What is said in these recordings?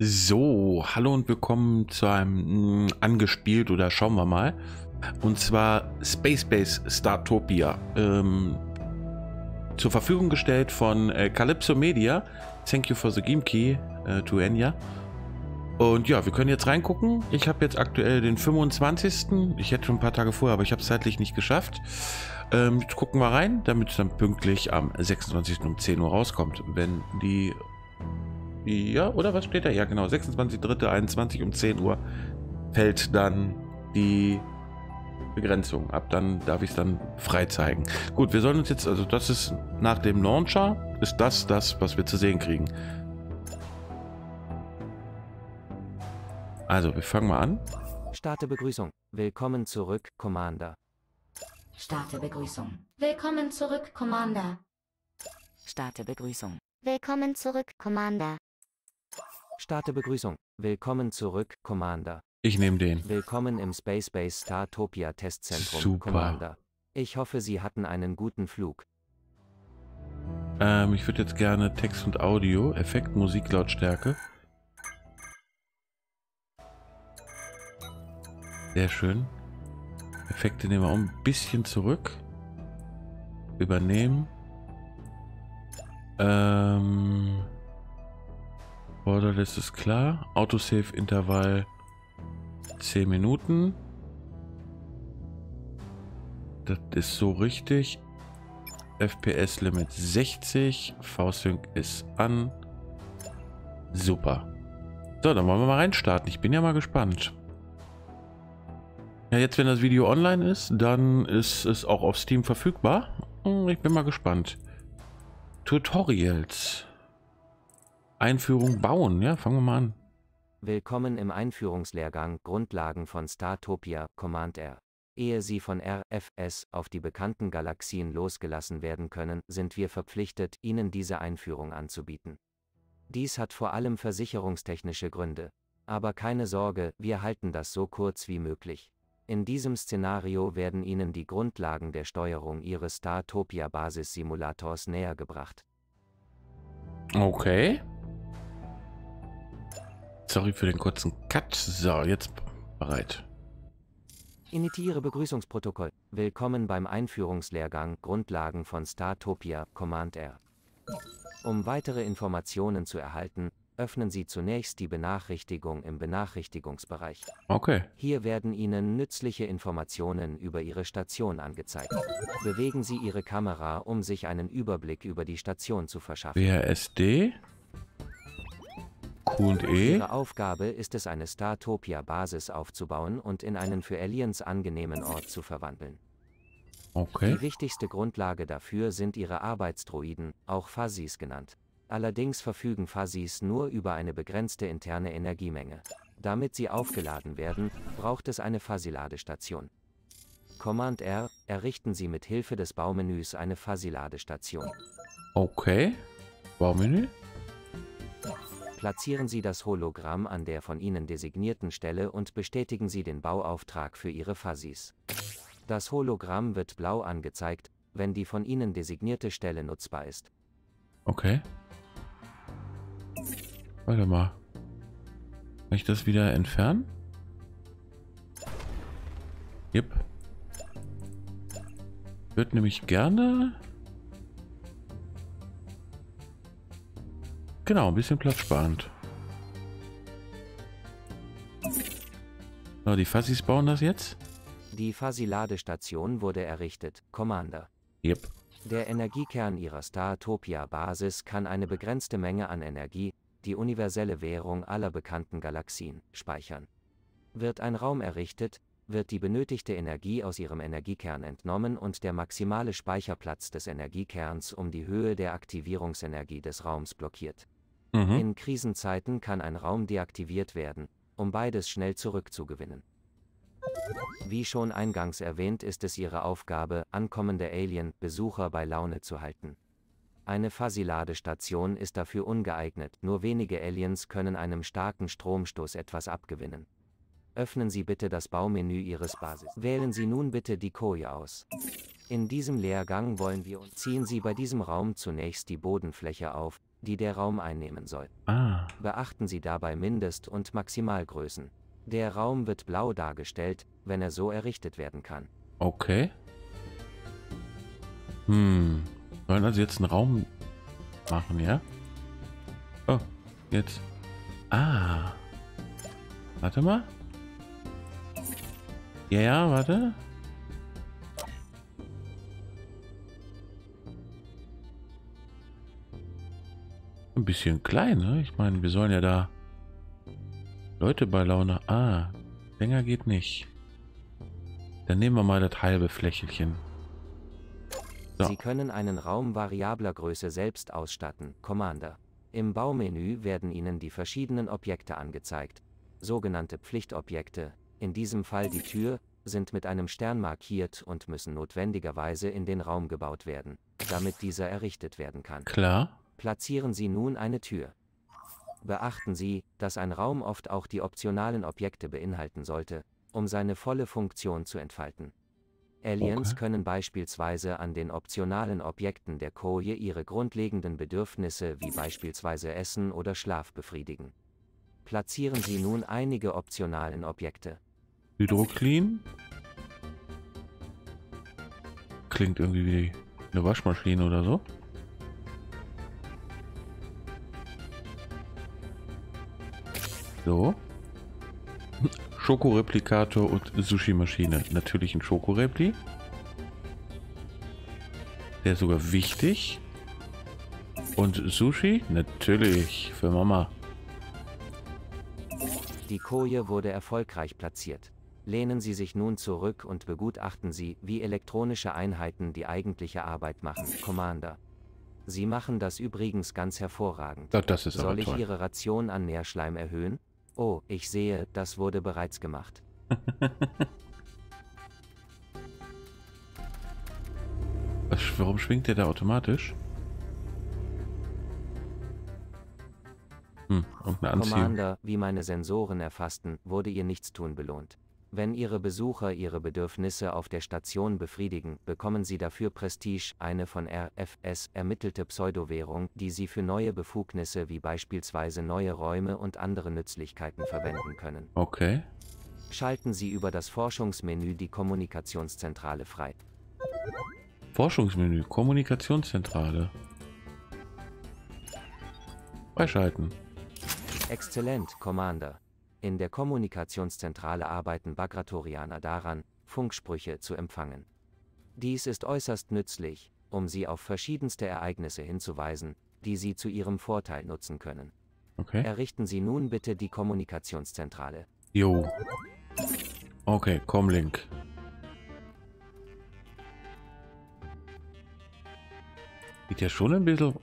So, hallo und willkommen zu einem angespielt oder schauen wir mal. Und zwar Spacebase Startopia. Zur Verfügung gestellt von Calypso Media. Thank you for the game key to Enya. Und ja, wir können jetzt reingucken. Ich habe jetzt aktuell den 25. Ich hätte schon ein paar Tage vorher, aber ich habe es zeitlich nicht geschafft. Jetzt gucken wir rein, damit es dann pünktlich am 26. um 10 Uhr rauskommt. Wenn die... Ja, oder was steht da? Ja, genau. 26.03.21 um 10 Uhr fällt dann die Begrenzung. Ab dann darf ich es dann frei zeigen. Gut, wir sollen uns jetzt, also das ist nach dem Launcher, ist das, was wir zu sehen kriegen. Also, wir fangen mal an. Starte Begrüßung. Willkommen zurück, Commander. Starte Begrüßung. Willkommen zurück, Commander. Starte Begrüßung. Willkommen zurück, Commander. Starte Begrüßung. Willkommen zurück, Commander. Ich nehme den. Willkommen im Spacebase Startopia Testzentrum, super. Commander. Ich hoffe, Sie hatten einen guten Flug. Ich würde jetzt gerne Text und Audio, Effekt, Musik, Lautstärke. Sehr schön. Effekte nehmen wir auch ein bisschen zurück. Übernehmen. Borderless ist klar. Autosave-Intervall 10 Minuten. Das ist so richtig. FPS-Limit 60. V-Sync ist an. Super. So, dann wollen wir mal reinstarten. Ich bin ja mal gespannt. Ja, jetzt, wenn das Video online ist, dann ist es auch auf Steam verfügbar. Ich bin mal gespannt. Tutorials. Einführung bauen. Ja, fangen wir mal an. Willkommen im Einführungslehrgang Grundlagen von Startopia, Command-R. Ehe Sie von RFS auf die bekannten Galaxien losgelassen werden können, sind wir verpflichtet, Ihnen diese Einführung anzubieten. Dies hat vor allem versicherungstechnische Gründe. Aber keine Sorge, wir halten das so kurz wie möglich. In diesem Szenario werden Ihnen die Grundlagen der Steuerung Ihres Startopia-Basis-Simulators näher gebracht. Okay. Sorry für den kurzen Cut. So, jetzt bereit. Initiiere Begrüßungsprotokoll. Willkommen beim Einführungslehrgang Grundlagen von Startopia, Command-R. Um weitere Informationen zu erhalten, öffnen Sie zunächst die Benachrichtigung im Benachrichtigungsbereich. Okay. Hier werden Ihnen nützliche Informationen über Ihre Station angezeigt. Bewegen Sie Ihre Kamera, um sich einen Überblick über die Station zu verschaffen. WASD, Q und E. Ihre Aufgabe ist es, eine Startopia-Basis aufzubauen und in einen für Aliens angenehmen Ort zu verwandeln. Okay. Die wichtigste Grundlage dafür sind Ihre Arbeitsdroiden, auch Fuzzies genannt. Allerdings verfügen Fuzzies nur über eine begrenzte interne Energiemenge. Damit sie aufgeladen werden, braucht es eine Fuzzy-Ladestation. Command-R, errichten Sie mit Hilfe des Baumenüs eine Fuzzy-Ladestation. Okay, Baumenü. Platzieren Sie das Hologramm an der von Ihnen designierten Stelle und bestätigen Sie den Bauauftrag für Ihre Fuzzies. Das Hologramm wird blau angezeigt, wenn die von Ihnen designierte Stelle nutzbar ist. Okay. Warte mal. Kann ich das wieder entfernen? Yep. Wird nämlich gerne... Genau, ein bisschen platzsparend. So, die Fuzzies bauen das jetzt? Die Fuzzy-Ladestation wurde errichtet, Commander. Yep. Der Energiekern Ihrer Startopia-Basis kann eine begrenzte Menge an Energie, die universelle Währung aller bekannten Galaxien, speichern. Wird ein Raum errichtet, wird die benötigte Energie aus Ihrem Energiekern entnommen und der maximale Speicherplatz des Energiekerns um die Höhe der Aktivierungsenergie des Raums blockiert. Mhm. In Krisenzeiten kann ein Raum deaktiviert werden, um beides schnell zurückzugewinnen. Wie schon eingangs erwähnt, ist es Ihre Aufgabe, ankommende Alien-Besucher bei Laune zu halten. Eine Fuzzy-Ladestation ist dafür ungeeignet, nur wenige Aliens können einem starken Stromstoß etwas abgewinnen. Öffnen Sie bitte das Baumenü Ihres Basis. Wählen Sie nun bitte die Koje aus. In diesem Lehrgang wollen wir uns... Ziehen Sie bei diesem Raum zunächst die Bodenfläche auf, die der Raum einnehmen soll. Beachten Sie dabei Mindest- und Maximalgrößen. Der Raum wird blau dargestellt, wenn er so errichtet werden kann. Okay. Wir wollen also jetzt einen Raum machen, ja? Oh, jetzt. Warte mal. Ja, warte. Ein bisschen klein, ne? Ich meine, wir sollen ja da Leute bei Laune. Länger geht nicht. Dann nehmen wir mal das halbe Flächelchen. So. Sie können einen Raum variabler Größe selbst ausstatten, Commander. Im Baumenü werden Ihnen die verschiedenen Objekte angezeigt. Sogenannte Pflichtobjekte, in diesem Fall die Tür, sind mit einem Stern markiert und müssen notwendigerweise in den Raum gebaut werden, damit dieser errichtet werden kann. Klar. Platzieren Sie nun eine Tür. Beachten Sie, dass ein Raum oft auch die optionalen Objekte beinhalten sollte, um seine volle Funktion zu entfalten. Aliens können beispielsweise an den optionalen Objekten der Koje ihre grundlegenden Bedürfnisse wie beispielsweise Essen oder Schlaf befriedigen. Platzieren Sie nun einige optionalen Objekte. Hydroclean? Klingt irgendwie wie eine Waschmaschine oder so. So. Schokoreplikator und Sushi-Maschine. Natürlich ein Schokorepli. Der ist sogar wichtig. Und Sushi? Natürlich, für Mama. Die Koje wurde erfolgreich platziert. Lehnen Sie sich nun zurück und begutachten Sie, wie elektronische Einheiten die eigentliche Arbeit machen, Commander. Sie machen das übrigens ganz hervorragend. Das ist aber toll. Soll ich Ihre Ration an Nährschleim erhöhen? Oh, ich sehe, das wurde bereits gemacht. Warum schwingt der da automatisch? Irgendeine Anziehung. Commander, wie meine Sensoren erfassten, wurde Ihr Nichtstun belohnt. Wenn Ihre Besucher ihre Bedürfnisse auf der Station befriedigen, bekommen Sie dafür Prestige, eine von RFS ermittelte Pseudowährung, die Sie für neue Befugnisse wie beispielsweise neue Räume und andere Nützlichkeiten verwenden können. Okay. Schalten Sie über das Forschungsmenü die Kommunikationszentrale frei. Forschungsmenü, Kommunikationszentrale. Freischalten. Exzellent, Commander. In der Kommunikationszentrale arbeiten Bagratorianer daran, Funksprüche zu empfangen. Dies ist äußerst nützlich, um sie auf verschiedenste Ereignisse hinzuweisen, die sie zu ihrem Vorteil nutzen können. Okay. Errichten Sie nun bitte die Kommunikationszentrale. Jo. Okay, komm, Link. Geht ja schon ein bisschen...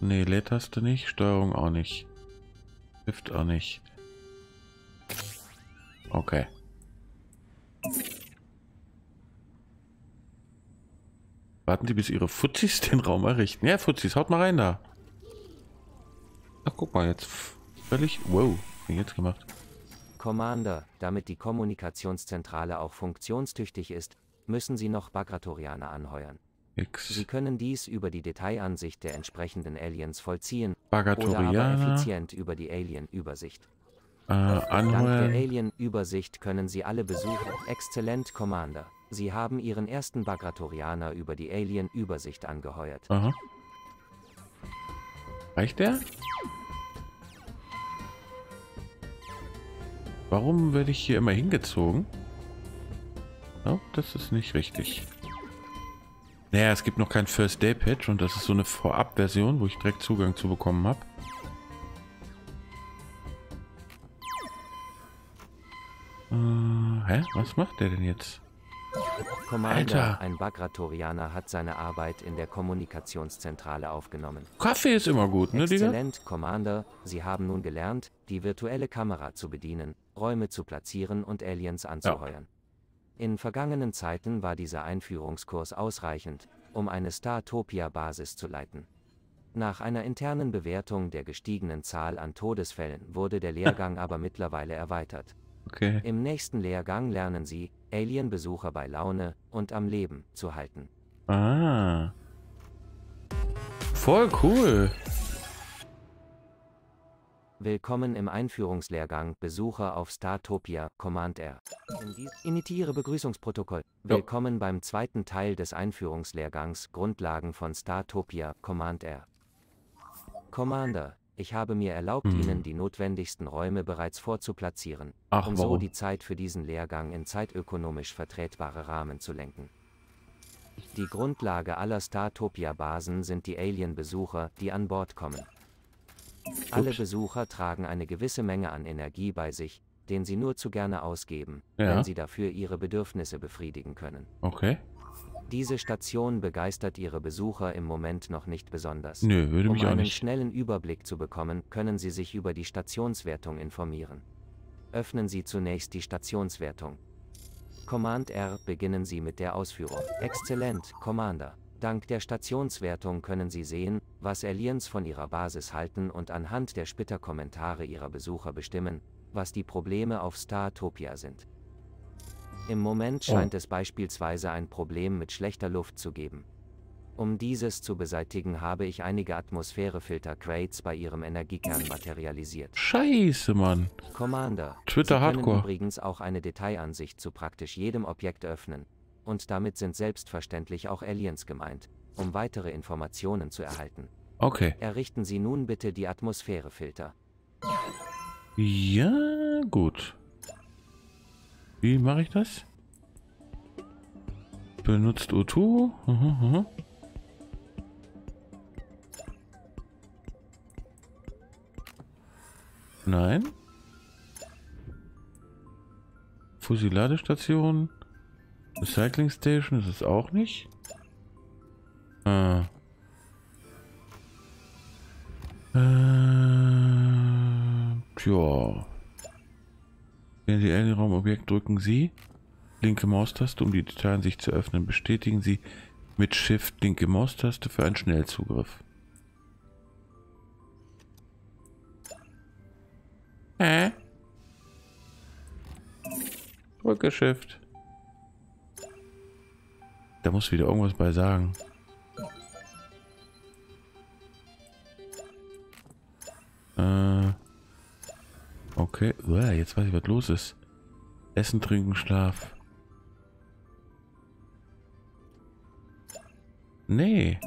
Nee, Leertaste nicht, Steuerung auch nicht. Hilft auch nicht. Okay. Warten Sie, bis Ihre Fuzzis den Raum errichten. Ja, Fuzzis, haut mal rein da. Ach, guck mal, jetzt völlig... Wow, wie jetzt gemacht. Commander, damit die Kommunikationszentrale auch funktionstüchtig ist, müssen Sie noch Bagratorianer anheuern. Sie können dies über die Detailansicht der entsprechenden Aliens vollziehen oder aber effizient über die Alien-Übersicht. Dank der Alien-Übersicht können Sie alle besuchen. Exzellent, Commander. Sie haben Ihren ersten Bagratorianer über die Alien-Übersicht angeheuert. Aha. Reicht der? Warum werde ich hier immer hingezogen? Oh, das ist nicht richtig. Naja, es gibt noch kein First-Day-Patch und das ist so eine Vorab-Version, wo ich direkt Zugang zu bekommen habe. Hä? Was macht der denn jetzt? Commander, Alter. Ein Bagratorianer hat seine Arbeit in der Kommunikationszentrale aufgenommen. Kaffee ist immer gut, ne, Digga? Exzellent, Commander. Sie haben nun gelernt, die virtuelle Kamera zu bedienen, Räume zu platzieren und Aliens anzuheuern. Ja. In vergangenen Zeiten war dieser Einführungskurs ausreichend, um eine Startopia-Basis zu leiten. Nach einer internen Bewertung der gestiegenen Zahl an Todesfällen wurde der Lehrgang aber mittlerweile erweitert, Okay. Im nächsten Lehrgang lernen Sie, Alien-Besucher bei Laune und am Leben zu halten. Ah. Voll cool. Willkommen im Einführungslehrgang Besucher auf Startopia, Command-R. Initiere Begrüßungsprotokoll. Willkommen beim zweiten Teil des Einführungslehrgangs Grundlagen von Startopia, Command-R. Commander, ich habe mir erlaubt, Ihnen die notwendigsten Räume bereits vorzuplatzieren, um so die Zeit für diesen Lehrgang in zeitökonomisch vertretbare Rahmen zu lenken. Die Grundlage aller Startopia-Basen sind die Alien-Besucher, die an Bord kommen. Alle Besucher tragen eine gewisse Menge an Energie bei sich, den sie nur zu gerne ausgeben, wenn sie dafür ihre Bedürfnisse befriedigen können. Okay. Diese Station begeistert ihre Besucher im Moment noch nicht besonders. Nö, würde mich auch nicht. Um einen schnellen Überblick zu bekommen, können Sie sich über die Stationswertung informieren. Öffnen Sie zunächst die Stationswertung. Command-R, beginnen Sie mit der Ausführung. Exzellent, Commander. Dank der Stationswertung können Sie sehen, was Aliens von ihrer Basis halten und anhand der Splitterkommentare ihrer Besucher bestimmen, was die Probleme auf Startopia sind. Im Moment scheint es beispielsweise ein Problem mit schlechter Luft zu geben. Um dieses zu beseitigen, habe ich einige Atmosphärefilter-Crates bei ihrem Energiekern materialisiert. Scheiße, Mann. Commander, Twitter Hardcore. Sie können übrigens auch eine Detailansicht zu praktisch jedem Objekt öffnen. Und damit sind selbstverständlich auch Aliens gemeint, um weitere Informationen zu erhalten. Okay. Errichten Sie nun bitte die Atmosphärefilter. Ja, gut. Wie mache ich das? Benutzt O2. Nein. Fusiladestation. Recycling Station ist es auch nicht. Tja. Wenn Sie Alien-Raumobjekt drücken Sie linke Maustaste, um die Detailansicht zu öffnen. Bestätigen Sie mit Shift linke Maustaste für einen Schnellzugriff. Drücke Shift. Da muss wieder irgendwas bei sagen. Okay. Uah, jetzt weiß ich, was los ist. Essen, trinken, Schlaf. Nee.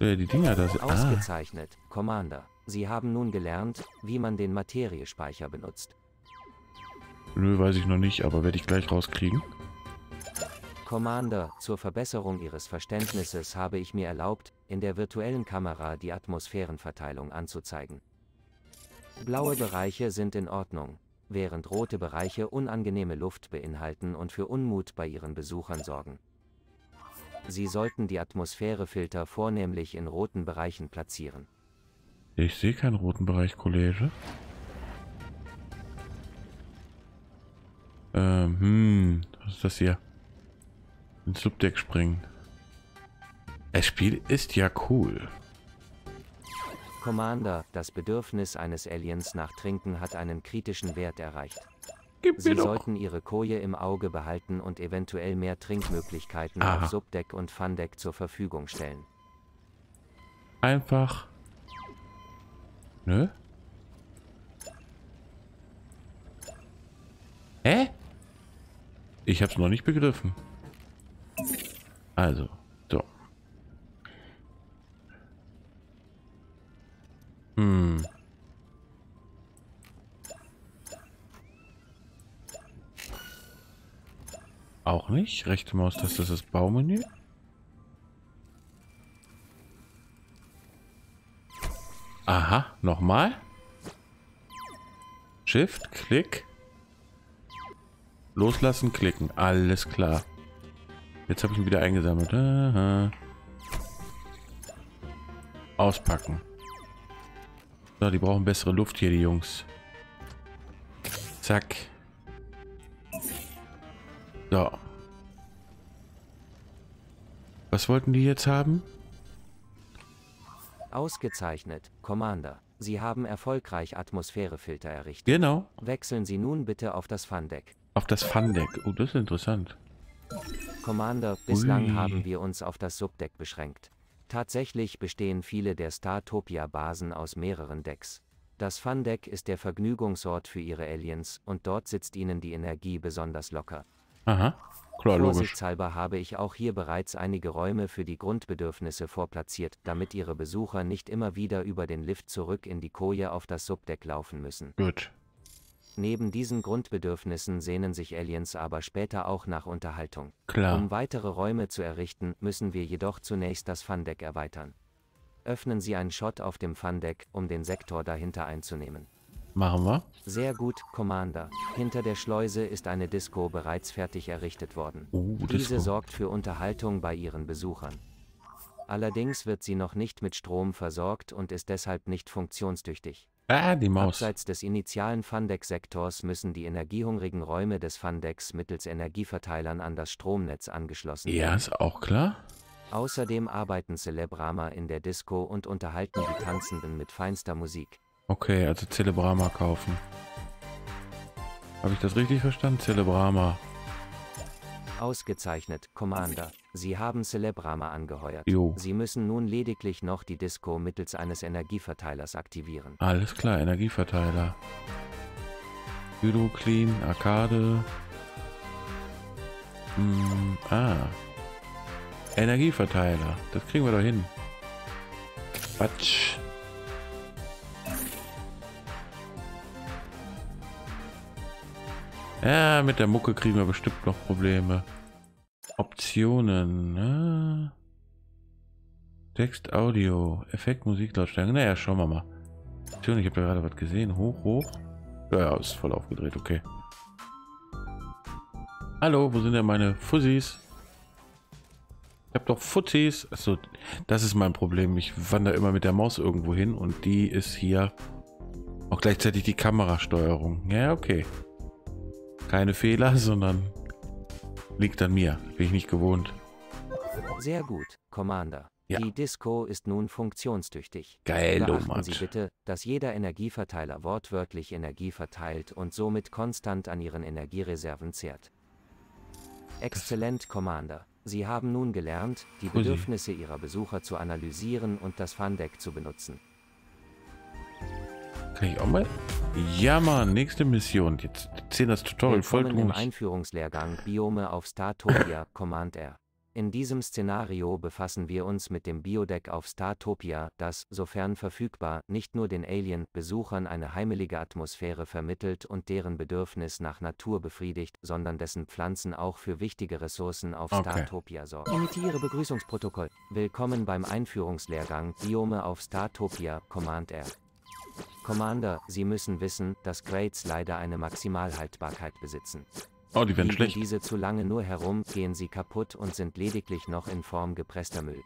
Die Dinger da sind. Ausgezeichnet, Commander. Sie haben nun gelernt, wie man den Materiespeicher benutzt. Nö, weiß ich noch nicht, aber werde ich gleich rauskriegen. Commander, zur Verbesserung Ihres Verständnisses habe ich mir erlaubt, in der virtuellen Kamera die Atmosphärenverteilung anzuzeigen. Blaue Bereiche sind in Ordnung, während rote Bereiche unangenehme Luft beinhalten und für Unmut bei Ihren Besuchern sorgen. Sie sollten die Atmosphärefilter vornehmlich in roten Bereichen platzieren. Ich sehe keinen roten Bereich, Kollege. Was ist das hier? Ins Subdeck springen. Das Spiel ist ja cool. Commander, das Bedürfnis eines Aliens nach Trinken hat einen kritischen Wert erreicht. Sie sollten Ihre Koje im Auge behalten und eventuell mehr Trinkmöglichkeiten auf Subdeck und Fundeck zur Verfügung stellen. Einfach. Nö? Hä? Ich hab's noch nicht begriffen. Also, so. Auch nicht. Rechte Maustaste ist das Baumenü. Aha, nochmal. Shift, Klick. Loslassen, klicken. Alles klar. Jetzt habe ich ihn wieder eingesammelt. Aha. Auspacken. So, die brauchen bessere Luft hier, die Jungs. Zack. So. Was wollten die jetzt haben? Ausgezeichnet, Commander. Sie haben erfolgreich Atmosphärefilter errichtet. Genau. Wechseln Sie nun bitte auf das Fun-Deck. Auf das Fun-Deck. Oh, das ist interessant. Commander, bislang haben wir uns auf das Subdeck beschränkt. Tatsächlich bestehen viele der Startopia-Basen aus mehreren Decks. Das Fun-Deck ist der Vergnügungsort für Ihre Aliens und dort sitzt Ihnen die Energie besonders locker. Aha, klar, logisch. Vorsichtshalber habe ich auch hier bereits einige Räume für die Grundbedürfnisse vorplatziert, damit Ihre Besucher nicht immer wieder über den Lift zurück in die Koje auf das Subdeck laufen müssen. Gut. Neben diesen Grundbedürfnissen sehnen sich Aliens aber später auch nach Unterhaltung. Klar. Um weitere Räume zu errichten, müssen wir jedoch zunächst das Fun-Deck erweitern. Öffnen Sie einen Shot auf dem Fun-Deck, um den Sektor dahinter einzunehmen. Machen wir. Sehr gut, Commander. Hinter der Schleuse ist eine Disco bereits fertig errichtet worden. Diese sorgt für Unterhaltung bei Ihren Besuchern. Allerdings wird sie noch nicht mit Strom versorgt und ist deshalb nicht funktionstüchtig. Ah, die Maus. Abseits des initialen Fun-Deck-Sektors müssen die energiehungrigen Räume des Fun-Decks mittels Energieverteilern an das Stromnetz angeschlossen werden. Ja, ist auch klar. Außerdem arbeiten Celebrama in der Disco und unterhalten die Tanzenden mit feinster Musik. Okay, also Celebrama kaufen. Habe ich das richtig verstanden? Celebrama. Ausgezeichnet, Commander. Sie haben Celebrama angeheuert. Jo. Sie müssen nun lediglich noch die Disco mittels eines Energieverteilers aktivieren. Alles klar, Energieverteiler. Hydro Clean, Arcade. Energieverteiler. Das kriegen wir doch hin. Quatsch. Ja, mit der Mucke kriegen wir bestimmt noch Probleme. Optionen. Ne? Text, Audio, Effekt, Musik, Lautstärke. Naja, schauen wir mal. Optionen, ich habe ja gerade was gesehen. Hoch, hoch. Ja, ist voll aufgedreht, okay. Hallo, wo sind denn meine Fuzzies? Ich habe doch Fuzzies. Achso, das ist mein Problem. Ich wandere immer mit der Maus irgendwo hin und die ist hier auch gleichzeitig die Kamerasteuerung. Ja, okay. Keine Fehler, sondern liegt an mir. Bin ich nicht gewohnt. Sehr gut, Commander. Ja. Die Disco ist nun funktionstüchtig. Geil, Beachten Sie bitte, dass jeder Energieverteiler wortwörtlich Energie verteilt und somit konstant an Ihren Energiereserven zehrt. Exzellent, Commander. Sie haben nun gelernt, die Bedürfnisse Ihrer Besucher zu analysieren und das Fun-Deck zu benutzen. Kann ich auch mal? Ja, Mann, nächste Mission. Jetzt ziehen das Tutorial voll durch. Willkommen im Einführungslehrgang Biome auf Startopia, Command-R. In diesem Szenario befassen wir uns mit dem Biodeck auf Startopia, das, sofern verfügbar, nicht nur den Alien-Besuchern eine heimelige Atmosphäre vermittelt und deren Bedürfnis nach Natur befriedigt, sondern dessen Pflanzen auch für wichtige Ressourcen auf Startopia sorgen. Initiiere Begrüßungsprotokoll. Willkommen beim Einführungslehrgang Biome auf Startopia, Command-R. Commander, Sie müssen wissen, dass Grades leider eine Maximalhaltbarkeit besitzen. Oh, die werden schlecht. Liegen diese zu lange nur herum, gehen sie kaputt und sind lediglich noch in Form gepresster Müll.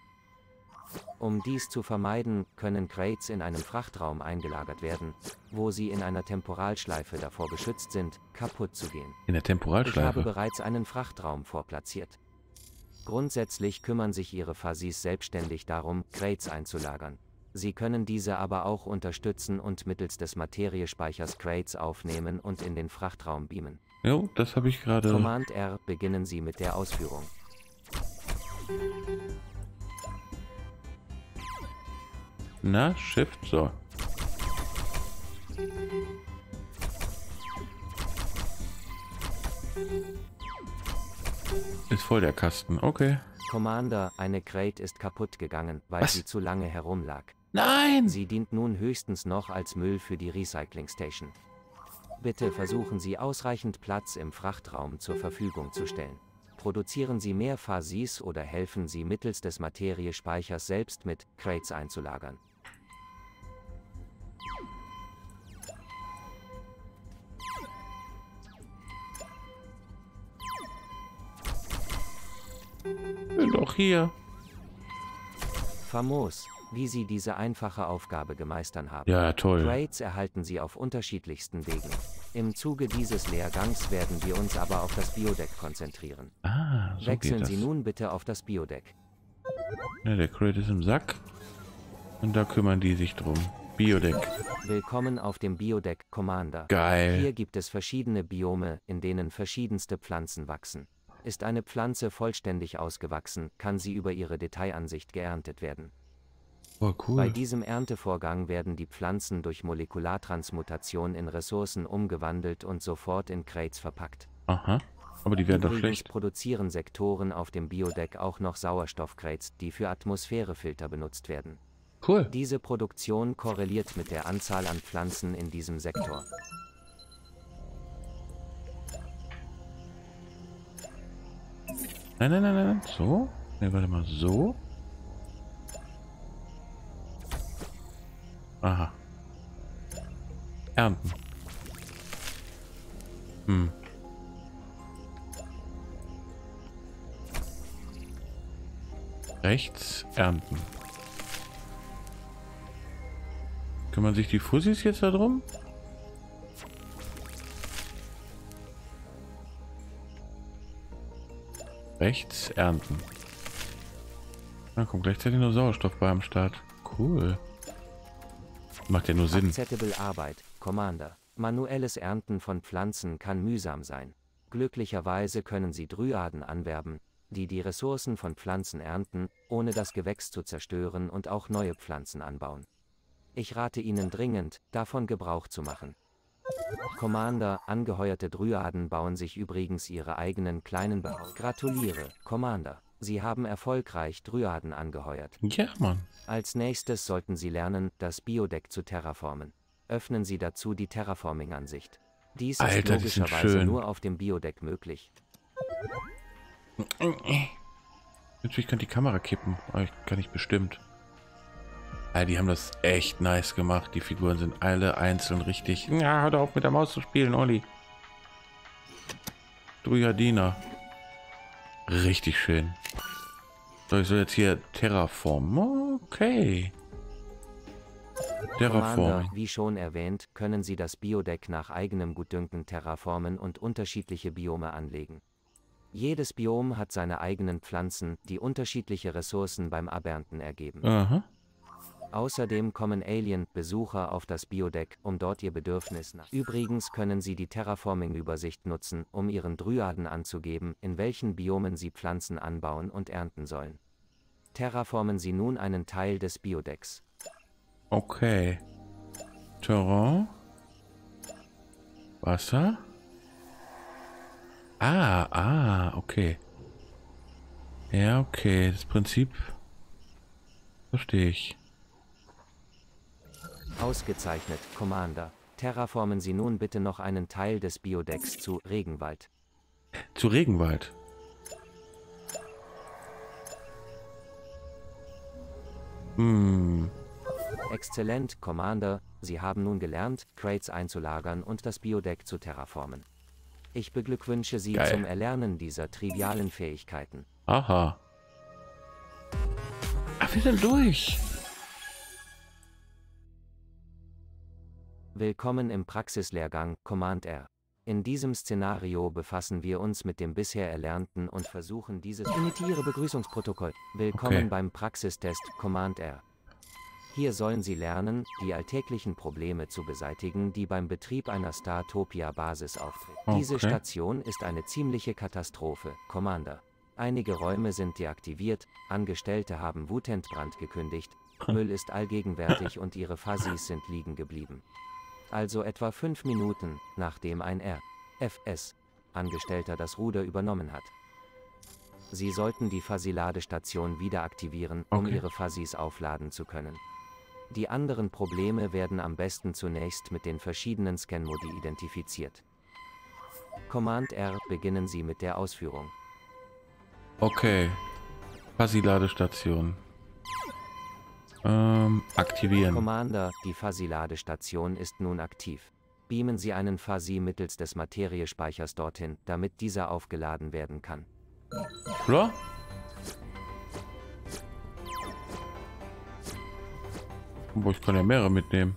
Um dies zu vermeiden, können Grades in einem Frachtraum eingelagert werden, wo sie in einer Temporalschleife davor geschützt sind, kaputt zu gehen. In der Temporalschleife? Ich habe bereits einen Frachtraum vorplatziert. Grundsätzlich kümmern sich Ihre Fuzzies selbstständig darum, Grades einzulagern. Sie können diese aber auch unterstützen und mittels des Materiespeichers Crates aufnehmen und in den Frachtraum beamen. Jo, das habe ich gerade... Command-R, beginnen Sie mit der Ausführung. Na, Shift, so. Ist voll der Kasten, okay. Commander, eine Crate ist kaputt gegangen, weil sie zu lange herumlag. Nein! Sie dient nun höchstens noch als Müll für die Recycling Station. Bitte versuchen Sie, ausreichend Platz im Frachtraum zur Verfügung zu stellen. Produzieren Sie mehr Fuzzies oder helfen Sie mittels des Materiespeichers selbst mit, Crates einzulagern. Doch hier. Famos, wie Sie diese einfache Aufgabe gemeistert haben. Ja, toll. Grades erhalten Sie auf unterschiedlichsten Wegen. Im Zuge dieses Lehrgangs werden wir uns aber auf das Biodeck konzentrieren. Ah, so Wechseln Sie nun bitte auf das Biodeck. Ja, der Crate ist im Sack. Und da kümmern die sich drum. Biodeck. Willkommen auf dem Biodeck, Commander. Geil. Hier gibt es verschiedene Biome, in denen verschiedenste Pflanzen wachsen. Ist eine Pflanze vollständig ausgewachsen, kann sie über ihre Detailansicht geerntet werden. Oh, cool. Bei diesem Erntevorgang werden die Pflanzen durch Molekulartransmutation in Ressourcen umgewandelt und sofort in Crates verpackt. Aha, aber die werden doch schlecht. Produzieren Sektoren auf dem Biodeck auch noch Sauerstoffcrates, die für Atmosphärefilter benutzt werden. Cool. Diese Produktion korreliert mit der Anzahl an Pflanzen in diesem Sektor. Nein, nein, nein, nein, so. Ne, warte mal, so. Aha. Ernten. Hm. Rechts ernten. Kümmern sich die Fussis jetzt darum? Rechts ernten. Na, kommt gleichzeitig nur Sauerstoff bei am Start. Cool. Macht ja nur Sinn. Acceptable Arbeit, Commander. Manuelles Ernten von Pflanzen kann mühsam sein. Glücklicherweise können sie Dryaden anwerben, die die Ressourcen von Pflanzen ernten, ohne das Gewächs zu zerstören und auch neue Pflanzen anbauen. Ich rate Ihnen dringend, davon Gebrauch zu machen. Commander, angeheuerte Dryaden bauen sich übrigens ihre eigenen kleinen Bau. Gratuliere, Commander. Sie haben erfolgreich Dryaden angeheuert. Ja, Mann. Als nächstes sollten Sie lernen, das Biodeck zu terraformen. Öffnen Sie dazu die Terraforming-Ansicht. Dies Alter, ist logischerweise nur auf dem Biodeck möglich. Natürlich kann die Kamera kippen, aber ich kann nicht bestimmt. Ja, die haben das echt nice gemacht. Die Figuren sind alle einzeln richtig. Ja, hör auf mit der Maus zu spielen, Olli. Dryadina. Richtig schön. So, ich soll jetzt hier terraformen. Okay. Terraformen. Wie schon erwähnt, können Sie das Biodeck nach eigenem Gutdünken terraformen und unterschiedliche Biome anlegen. Jedes Biom hat seine eigenen Pflanzen, die unterschiedliche Ressourcen beim Abernten ergeben. Aha. Außerdem kommen Alien-Besucher auf das Biodeck, um dort ihr Bedürfnis nach. Übrigens können Sie die Terraforming-Übersicht nutzen, um Ihren Dryaden anzugeben, in welchen Biomen Sie Pflanzen anbauen und ernten sollen. Terraformen Sie nun einen Teil des Biodecks. Okay. Terrain. Wasser. Okay. Ja, okay. Das Prinzip verstehe ich. Ausgezeichnet, Commander. Terraformen Sie nun bitte noch einen Teil des Biodecks zu Regenwald. Zu Regenwald? Hm. Exzellent, Commander. Sie haben nun gelernt, Crates einzulagern und das Biodeck zu terraformen. Ich beglückwünsche Sie zum Erlernen dieser trivialen Fähigkeiten. Aha. Ach, wir sind durch. Willkommen im Praxislehrgang Command-R. In diesem Szenario befassen wir uns mit dem bisher Erlernten und versuchen dieses... Initiiere Begrüßungsprotokoll. Willkommen beim Praxistest Command-R. Hier sollen Sie lernen, die alltäglichen Probleme zu beseitigen, die beim Betrieb einer Startopia-Basis auftreten. Okay. Diese Station ist eine ziemliche Katastrophe, Commander. Einige Räume sind deaktiviert, Angestellte haben Wutentbrand gekündigt, Müll ist allgegenwärtig und ihre Fuzzies sind liegen geblieben. Also etwa 5 Minuten, nachdem ein RFS-Angestellter das Ruder übernommen hat. Sie sollten die Fuzzy-Ladestation wieder aktivieren, um ihre Fuzzies aufladen zu können. Die anderen Probleme werden am besten zunächst mit den verschiedenen Scan-Modi identifiziert. Command-R, beginnen Sie mit der Ausführung. Okay. Fuzzy-Ladestation. Aktivieren. Commander, die Fuzzy-Ladestation ist nun aktiv. Beamen Sie einen Fuzzy mittels des Materiespeichers dorthin, damit dieser aufgeladen werden kann. Klar? Aber ich kann ja mehrere mitnehmen.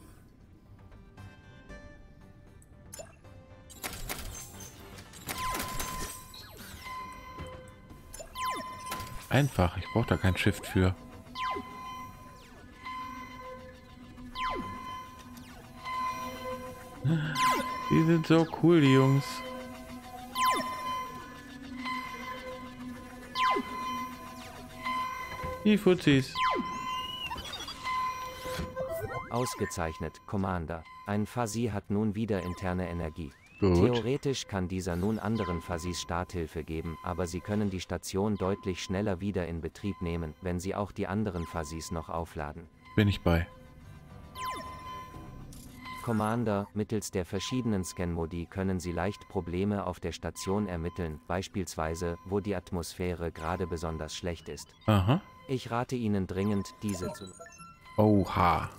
Einfach, ich brauche da kein Shift für. Die sind so cool, die Jungs. Die Fuzzis. Ausgezeichnet, Commander. Ein Fuzzy hat nun wieder interne Energie. Gut. Theoretisch kann dieser nun anderen Fuzzys Starthilfe geben, aber sie können die Station deutlich schneller wieder in Betrieb nehmen, wenn sie auch die anderen Fuzzys noch aufladen. Bin ich bei. Commander, mittels der verschiedenen Scan-Modi können Sie leicht Probleme auf der Station ermitteln, beispielsweise, wo die Atmosphäre gerade besonders schlecht ist. Aha. Ich rate Ihnen dringend, diese zu... Oha.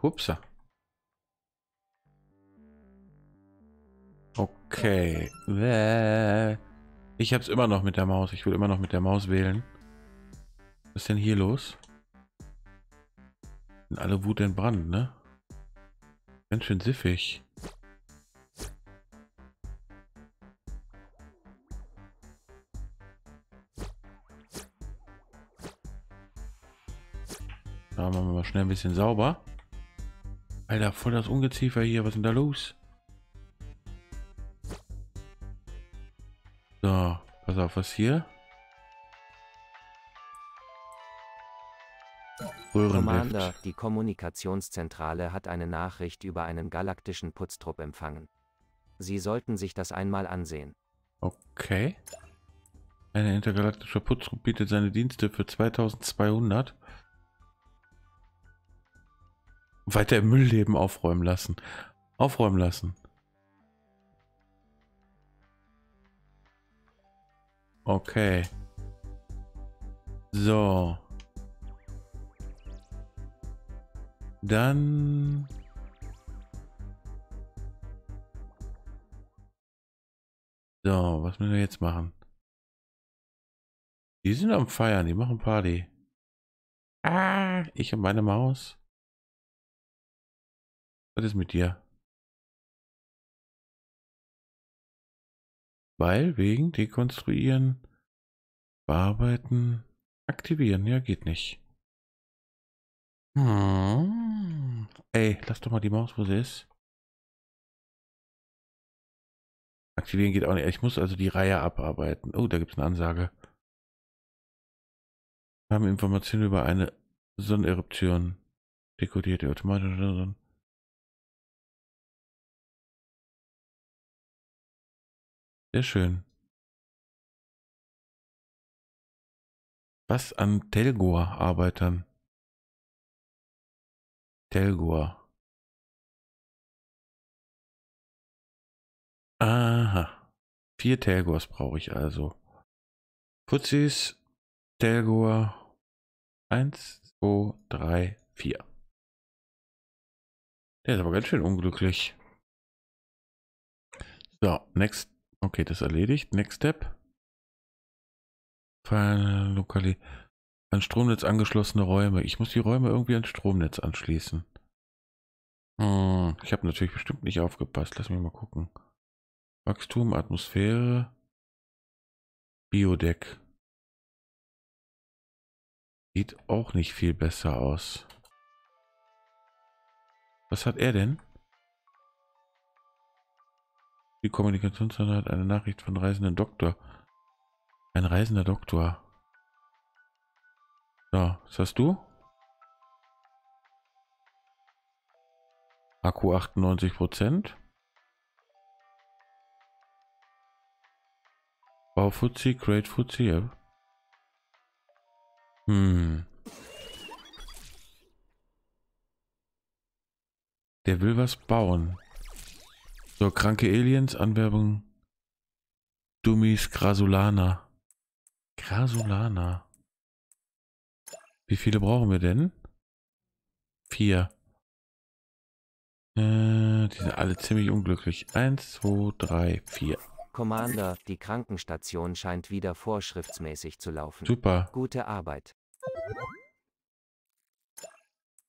Hupsa. Okay. Ich hab's immer noch mit der Maus. Ich will immer noch mit der Maus wählen. Was ist denn hier los? Sind alle Wut in Brand, ne? Ganz schön siffig. Da machen wir mal schnell ein bisschen sauber. Alter, voll das Ungeziefer hier. Was ist denn da los? So, pass auf, was hier? Commander, die Kommunikationszentrale hat eine Nachricht über einen galaktischen Putztrupp empfangen. Sie sollten sich das einmal ansehen. Okay. Ein intergalaktischer Putztrupp bietet seine Dienste für 2200. Weiter im Müllleben aufräumen lassen. Aufräumen lassen. Okay. So. Dann... So, was müssen wir jetzt machen? Die sind am Feiern, die machen Party. Ah, ich und meine Maus. Was ist mit dir? Weil, wegen, dekonstruieren, bearbeiten, aktivieren. Ja, geht nicht. Ey, lass doch mal die Maus, wo sie ist. Aktivieren geht auch nicht. Ich muss also die Reihe abarbeiten. Oh, da gibt es eine Ansage. Wir haben Informationen über eine Sonneneruption. Dekodierte automatische Sonnen. Sehr schön. Was an Telgor-Arbeitern? Telgor. Aha. 4 Telgors brauche ich also. Putzis, Telgor. 1, 2, 3, 4. Der ist aber ganz schön unglücklich. So, next. Okay, das erledigt. Next Step. An Stromnetz angeschlossene Räume. Ich muss die Räume irgendwie ans Stromnetz anschließen. Ich habe natürlich bestimmt nicht aufgepasst. Lass mich mal gucken. Wachstum, Atmosphäre, Biodeck. Sieht auch nicht viel besser aus. Was hat er denn? Die Kommunikationsstelle hat eine Nachricht von reisenden Doktor. Ein reisender Doktor. So, was hast du? Akku 98%. Bau Fuzzi, Great Fuzzi. Ja. Der will was bauen. So, kranke Aliens, Anwerbung. Dummies, Grasulana. Grasulana. Wie viele brauchen wir denn? 4. Die sind alle ziemlich unglücklich. 1, 2, 3, 4. Commander, die Krankenstation scheint wieder vorschriftsmäßig zu laufen. Super. Gute Arbeit.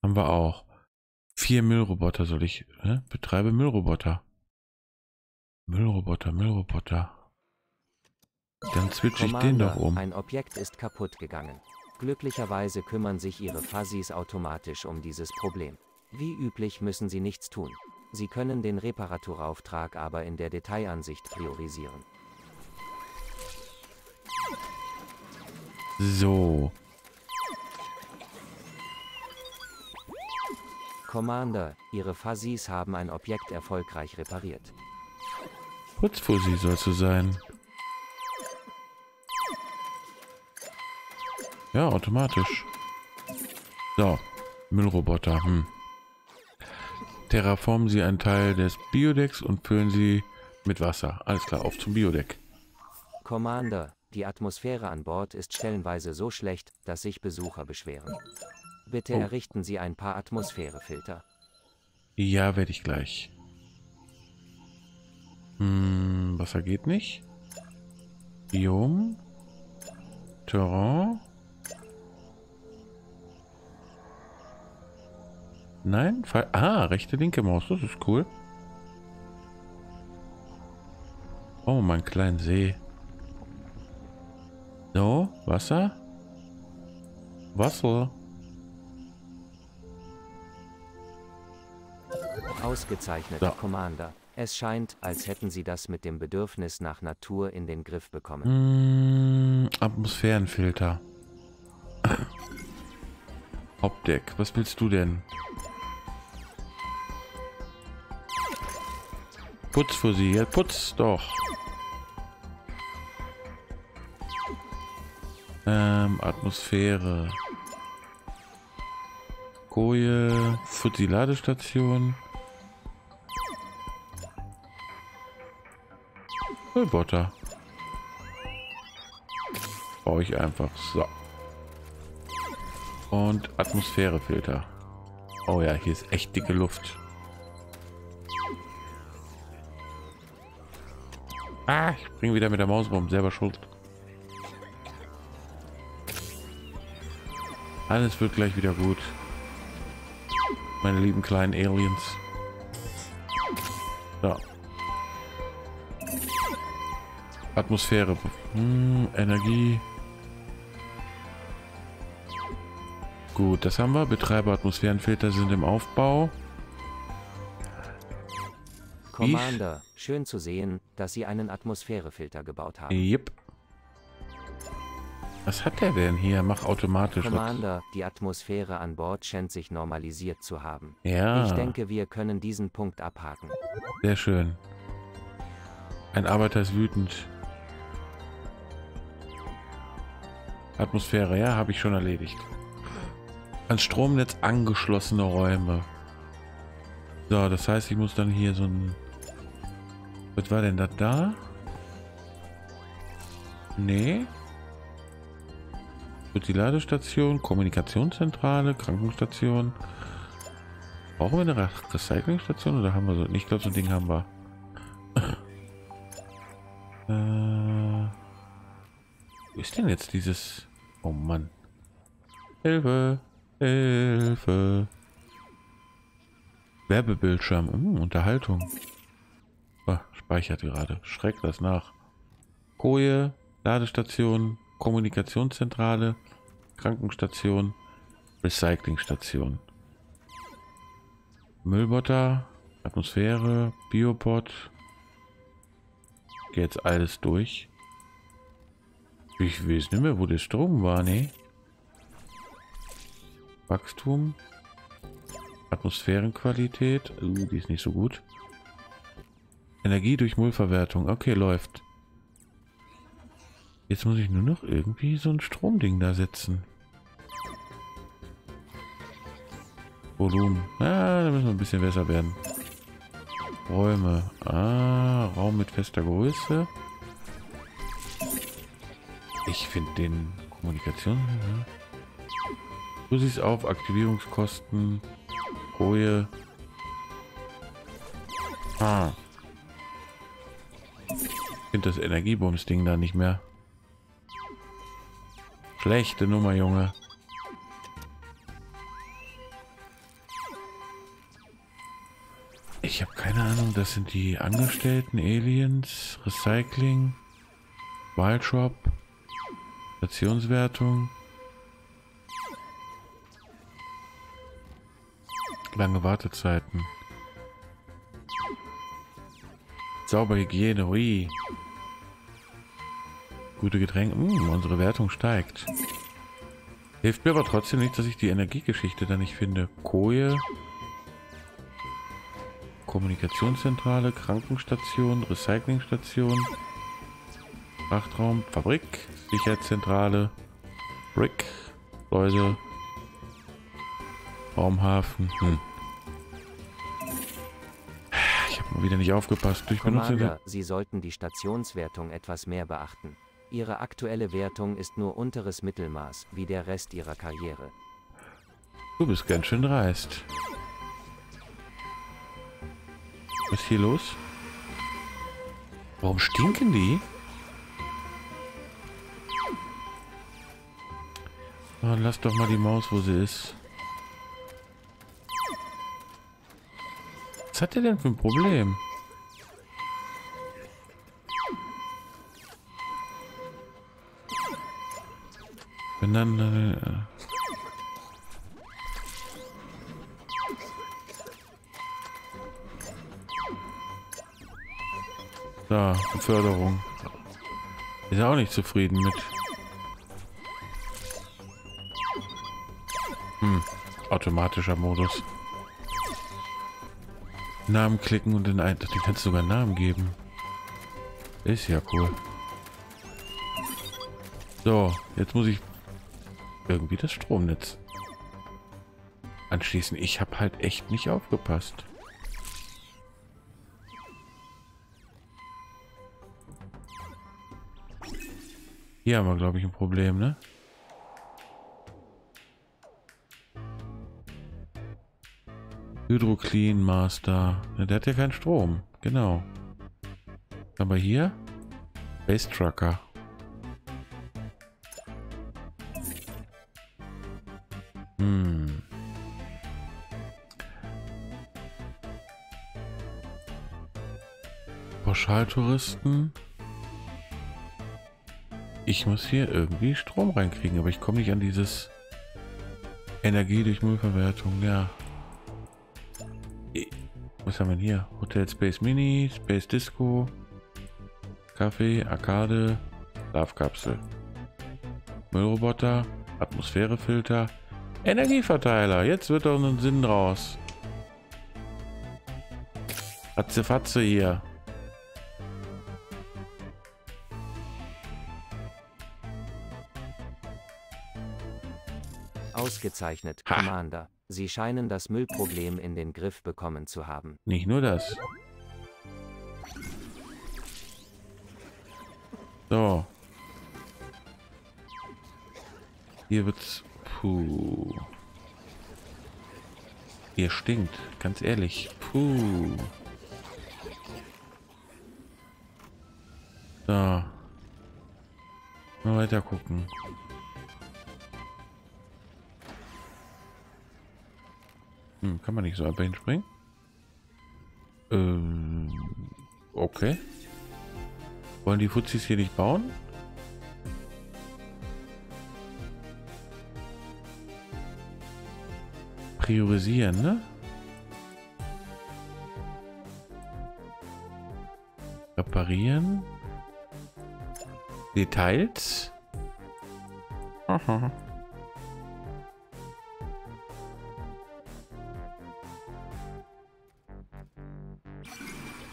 Haben wir auch. 4 Müllroboter soll ich... Betreibe Müllroboter. Müllroboter. Dann switche ich den doch um. Ein Objekt ist kaputt gegangen. Glücklicherweise kümmern sich Ihre Fuzzies automatisch um dieses Problem. Wie üblich müssen Sie nichts tun. Sie können den Reparaturauftrag aber in der Detailansicht priorisieren. So. Commander, Ihre Fuzzies haben ein Objekt erfolgreich repariert. Putzfuzzi sollst du sein. Ja, automatisch. So, Müllroboter. Terraformen Sie einen Teil des Biodecks und füllen Sie mit Wasser. Alles klar, auf zum Biodeck. Commander, die Atmosphäre an Bord ist stellenweise so schlecht, dass sich Besucher beschweren. Bitte errichten Sie ein paar Atmosphärefilter. Ja, werde ich gleich. Wasser geht nicht. Biom. Terrain. Nein? Ah, rechte, linke Maus. Das ist cool. Oh, mein kleinen See. So, Wasser. Wasser. Ausgezeichnet, so. Commander. Es scheint, als hätten Sie das mit dem Bedürfnis nach Natur in den Griff bekommen. Atmosphärenfilter. Hauptdeck, was willst du denn? Putz für sie, ja, putz doch. Atmosphäre. Koje, Fuzzi-Ladestation. Roboter. Baue ich einfach so. Und Atmosphärefilter. Oh ja, hier ist echt dicke Luft. Ah, ich springe wieder mit der Maus rum, selber schuld. Alles wird gleich wieder gut. Meine lieben kleinen Aliens. So. Atmosphäre. Energie. Gut, das haben wir. Betreiber Atmosphärenfilter sind im Aufbau. Commander, schön zu sehen, dass Sie einen Atmosphärefilter gebaut haben. Yep. Was hat der denn hier? Mach automatisch. Commander, die Atmosphäre an Bord scheint sich normalisiert zu haben. Ja. Ich denke, wir können diesen Punkt abhaken. Sehr schön. Ein Arbeiter ist wütend. Atmosphäre, ja, habe ich schon erledigt. An Stromnetz angeschlossene Räume. So, das heißt, ich muss dann hier so ein... Was war denn das da? Nee. Wird die Ladestation, Kommunikationszentrale, Krankenstation. Brauchen wir eine Recyclingstation oder haben wir so? Ich glaube, so ein Ding haben wir. Wo ist denn jetzt dieses... Oh Mann. Hilfe. Hilfe. Werbebildschirm. Unterhaltung. Oh, speichert gerade. Schreckt das nach. Koje, Ladestation, Kommunikationszentrale, Krankenstation, Recyclingstation. Müllbotter, Atmosphäre, Biopod. Geht jetzt alles durch. Ich weiß nicht mehr, wo der Strom war, ne? Wachstum, Atmosphärenqualität, die ist nicht so gut. Energie durch Müllverwertung, okay, läuft. Jetzt muss ich nur noch irgendwie so ein Stromding da setzen. Volumen, da müssen wir ein bisschen besser werden. Räume, Raum mit fester Größe. Ich finde den Kommunikation. Du siehst auf Aktivierungskosten, Koje. Ich finde das Energiebums-Ding da nicht mehr. Schlechte Nummer, Junge. Ich habe keine Ahnung, das sind die Angestellten, Aliens, Recycling. Wildshop. Stationswertung. Lange Wartezeiten. Saubere Hygiene, ui. Gute Getränke. Unsere Wertung steigt. Hilft mir aber trotzdem nicht, dass ich die Energiegeschichte da nicht finde. Koje. Kommunikationszentrale, Krankenstation, Recyclingstation, Frachtraum, Fabrik, Sicherheitszentrale, Brick, Leute, Raumhafen. Ich habe mal wieder nicht aufgepasst. Ich benutze. Sie sollten die Stationswertung etwas mehr beachten. Ihre aktuelle Wertung ist nur unteres Mittelmaß, wie der Rest Ihrer Karriere. Du bist ganz schön dreist. Was ist hier los? Warum stinken die? Oh, lass doch mal die Maus, wo sie ist. Was hat der denn für ein Problem? Wenn dann... Da, Beförderung. Ist ja auch nicht zufrieden mit. Automatischer Modus. Namen klicken und den Eintrag. Den kannst du sogar Namen geben. Ist ja cool. So, jetzt muss ich irgendwie das Stromnetz anschließen. Ich habe halt echt nicht aufgepasst. Hier haben wir, glaube ich, ein Problem, ne? Hydroclean Master. Ja, der hat ja keinen Strom. Genau. Aber hier? Base Trucker. Pauschaltouristen. Ich muss hier irgendwie Strom reinkriegen, aber ich komme nicht an dieses Energie durch Müllverwertung, ja. Was haben wir hier? Hotel Space Mini, Space Disco, Kaffee, Arcade, Schlafkapsel, Müllroboter, Atmosphärefilter, Energieverteiler. Jetzt wird doch ein Sinn raus. Atzefatze hier. Ausgezeichnet, Commander. Sie scheinen das Müllproblem in den Griff bekommen zu haben. Nicht nur das. So. Hier wird's... Puh. Hier stinkt, ganz ehrlich. Puh. So. Mal weiter gucken. Kann man nicht so einfach hinspringen? Okay. Wollen die Fuzzis hier nicht bauen? Priorisieren, ne? Reparieren. Details. Aha.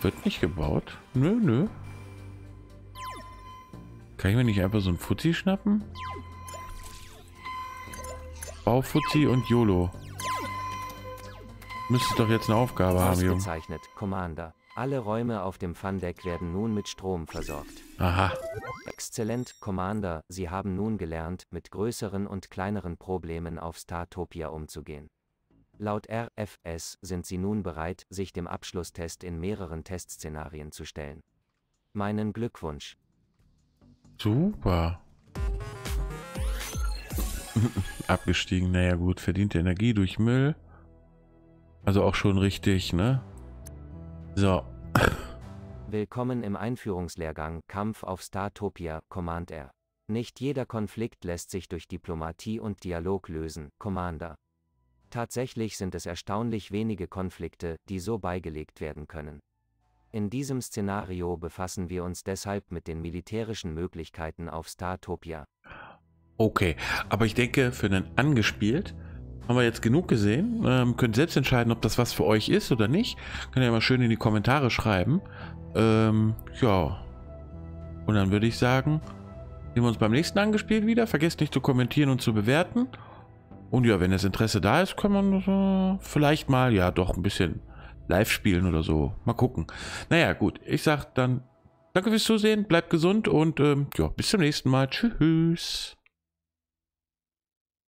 Wird nicht gebaut? Nö, nö. Kann ich mir nicht einfach so ein Fuzzi schnappen? Bau Fuzzi und YOLO. Müsste doch jetzt eine Aufgabe haben, Junge. Ausgezeichnet, Commander. Alle Räume auf dem Fundeck werden nun mit Strom versorgt. Aha. Exzellent, Commander. Sie haben nun gelernt, mit größeren und kleineren Problemen auf Startopia umzugehen. Laut RFS sind Sie nun bereit, sich dem Abschlusstest in mehreren Testszenarien zu stellen. Meinen Glückwunsch. Super. Abgestiegen, naja gut, verdiente Energie durch Müll. Also auch schon richtig, ne? So. Willkommen im Einführungslehrgang Kampf auf Startopia, Command-R. Nicht jeder Konflikt lässt sich durch Diplomatie und Dialog lösen, Commander. Tatsächlich sind es erstaunlich wenige Konflikte, die so beigelegt werden können. In diesem Szenario befassen wir uns deshalb mit den militärischen Möglichkeiten auf Startopia. Okay, aber ich denke, für einen angespielt haben wir jetzt genug gesehen. Könnt selbst entscheiden, ob das was für euch ist oder nicht. Könnt ihr mal schön in die Kommentare schreiben. Ja. Und dann würde ich sagen, sehen wir uns beim nächsten Angespielt wieder. Vergesst nicht zu kommentieren und zu bewerten. Und ja, wenn das Interesse da ist, können wir vielleicht mal, ja doch, ein bisschen live spielen oder so. Mal gucken. Naja, gut. Ich sag dann, danke fürs Zusehen, bleibt gesund und ja, bis zum nächsten Mal. Tschüss.